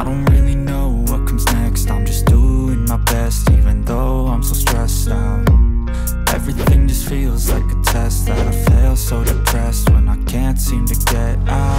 I don't really know what comes next. I'm just doing my best, even though I'm so stressed out. Everything just feels like a test that I fail, so depressed when I can't seem to get out.